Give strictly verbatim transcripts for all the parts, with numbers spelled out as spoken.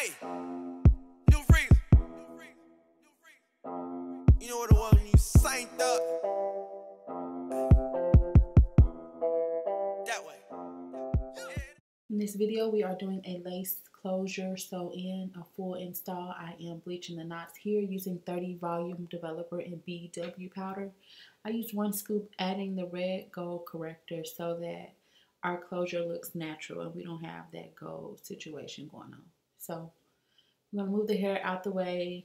Hey, new reason. You know what it was when you signed up. That way. In this video, we are doing a lace closure sew in, a full install. I am bleaching the knots here using thirty volume developer and B W powder. I used one scoop, adding the red gold corrector so that our closure looks natural and we don't have that gold situation going on. So I'm going to move the hair out the way,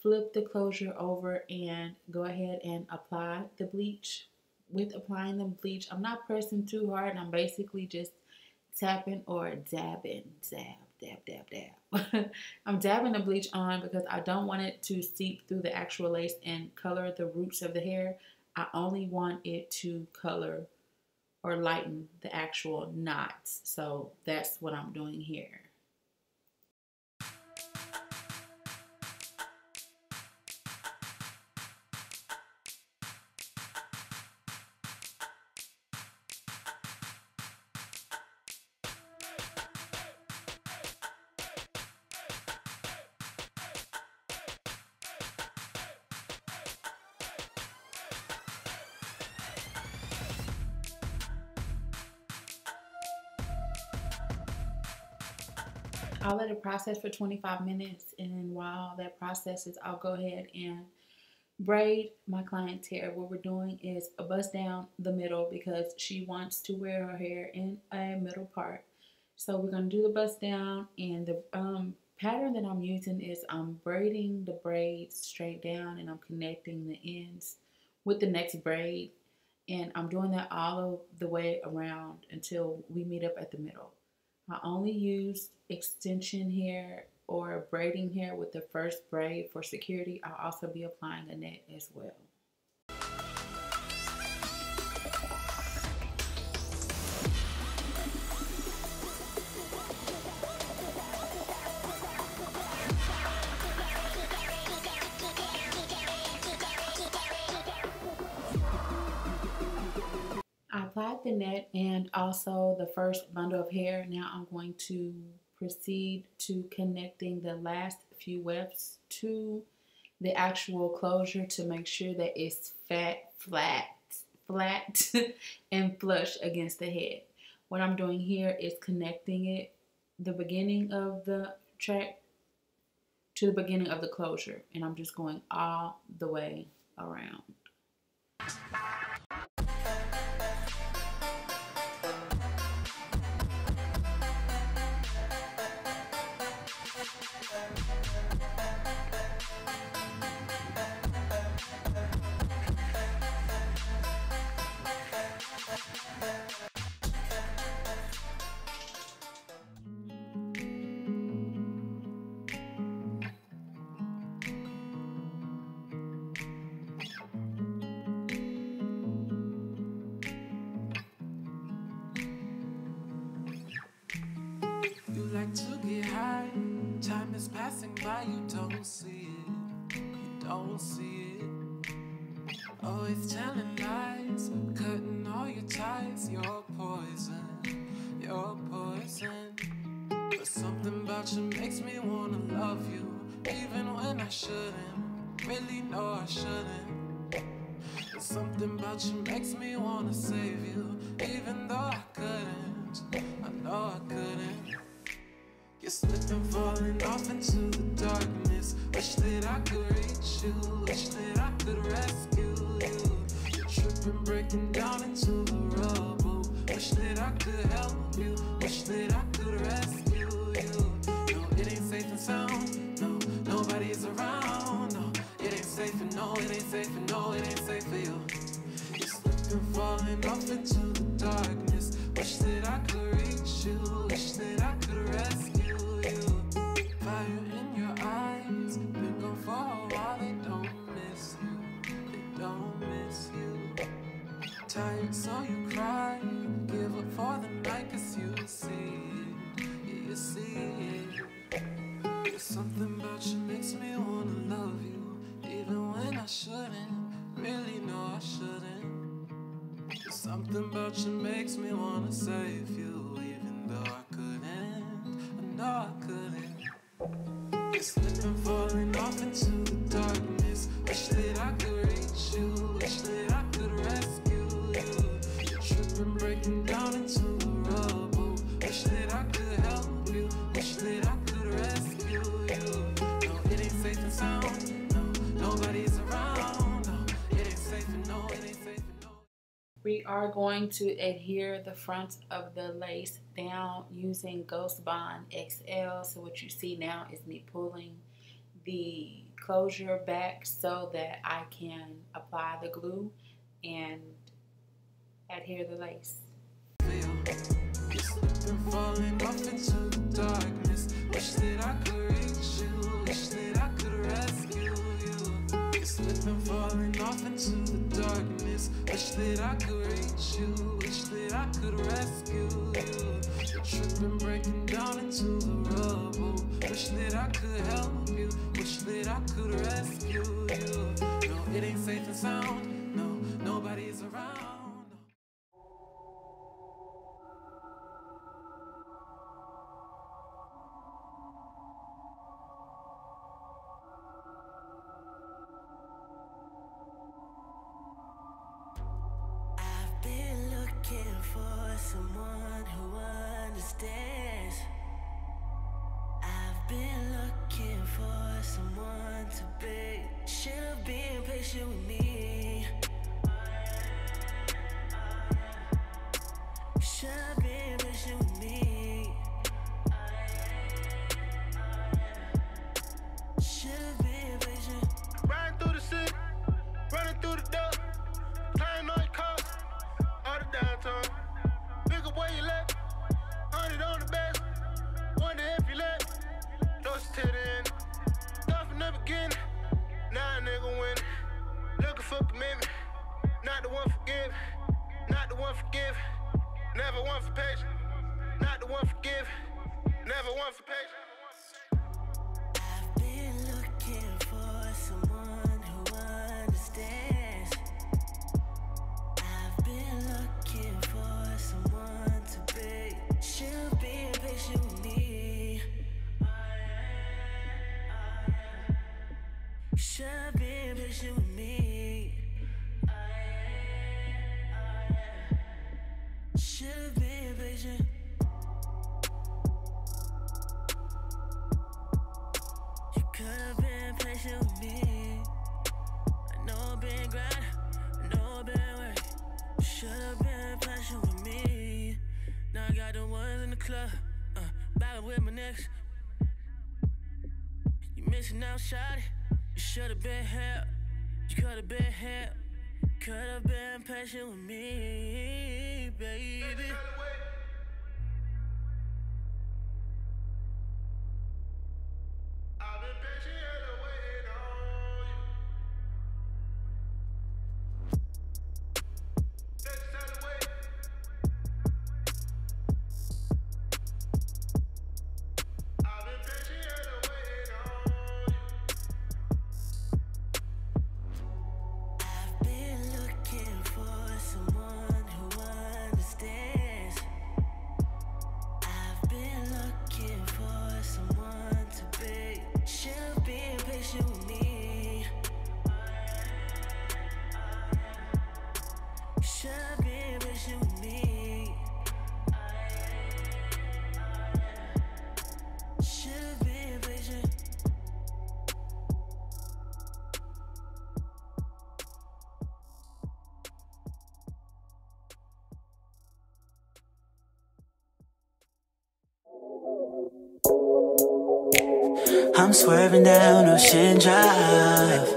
flip the closure over, and go ahead and apply the bleach. With applying the bleach, I'm not pressing too hard. I'm basically just tapping or dabbing. Dab, dab, dab, dab. I'm dabbing the bleach on because I don't want it to seep through the actual lace and color the roots of the hair. I only want it to color or lighten the actual knots. So that's what I'm doing here. I'll let it process for twenty-five minutes, and while that processes, I'll go ahead and braid my client's hair. What we're doing is a bust down the middle because she wants to wear her hair in a middle part. So we're going to do the bust down, and the um, pattern that I'm using is I'm braiding the braids straight down, and I'm connecting the ends with the next braid, and I'm doing that all the way around until we meet up at the middle. I only used extension hair or braiding hair with the first braid for security. I'll also be applying a net as well. Applied the net and also the first bundle of hair. Now I'm going to proceed to connecting the last few wefts to the actual closure to make sure that it's fat, flat, flat, and flush against the head. What I'm doing here is connecting it, the beginning of the track to the beginning of the closure, and I'm just going all the way around. To get high, time is passing by, you don't see it, you don't see it. Oh, it's telling lies, cutting all your ties, you're poison, you're poison. But something about you makes me wanna love you, even when I shouldn't, really know I shouldn't. But something about you makes me wanna save you, even though I couldn't, I know I couldn't. You're slipping, falling off into the darkness. Wish that I could reach you, wish that I could rescue you. You're tripping, breaking down into the rubble. Wish that I could help you, wish that I could rescue you. No, it ain't safe and sound, no, nobody's around. No, it ain't safe and no, it ain't safe and no, it ain't safe for you. You're slipping, falling off into the darkness. Wish that I could reach you, wish that I could rescue you. Fire in your eyes, been gone for a while, they don't miss you, they don't miss you. Tired so you cry, give up for the night cause you see it, you see it. There's something about you makes me wanna love you, even when I shouldn't, really know I shouldn't. There's something about you makes me wanna save you, even though I couldn't, I know I couldn't. slipping, falling off into the darkness. Wish that I could reach you, wish that I could rescue you. Tripping, breaking down into the rubble. Wish that I could help you, wish that I could rescue you. No, it ain't safe and sound, no, nobody's around. No, it ain't safe and no, it ain't safe and no. We are going to adhere the front of the lace down using Ghost Bond X L. So what you see now is me pulling the closure back so that I can apply the glue and adhere the lace. Slipping, falling off into the darkness. Wish that I could reach you, wish that I could rescue you. Tripping, breaking down into the rubble. Wish that I could help you, wish that I could rescue you. No, it ain't safe and sound, no, nobody's around. For someone who understands, I've been looking for someone to be. Should've been patient with me. Should've been patient with me. Should've been patient. Riding through the city, running through the duck, climbing on the coast, all the downtown. Where you left, hundred on the best, wonder if you left, close to the end, start from the beginning, now a nigga winning, looking for commitment, not the one forgive, not the one forgive, never one for patience, not the one forgive, never one for patience. Should've been patient with me. Oh, yeah, oh, yeah. Should've been patient. You could've been patient with me. I know I've been grinding, I know I've been working. Should've been patient with me. Now I got the ones in the club, uh, battling with my next. You missing out, shawty. You should've been here, you could've been here. Could've been patient with me, baby. I've been patient and waiting on you. That's not the way. I've been patient and I'm swerving down Ocean Drive,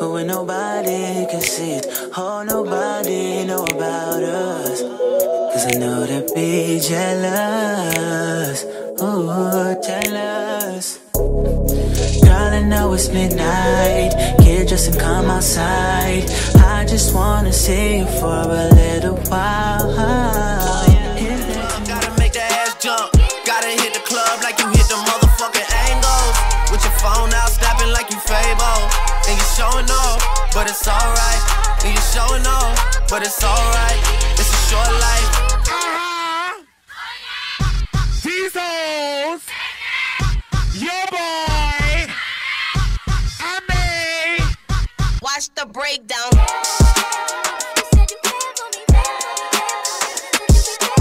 where nobody can see it. Oh, nobody know about us, 'cause I know they'd be jealous. Ooh, jealous. Darling, now it's midnight. Get dressed and come outside. I just wanna see you for a little while. Phone out, snapping like you Fabo, and you showing off, but it's alright. And you showing off, but it's alright. It's a short life. Uh-huh. These hoes, your boy. the breakdown.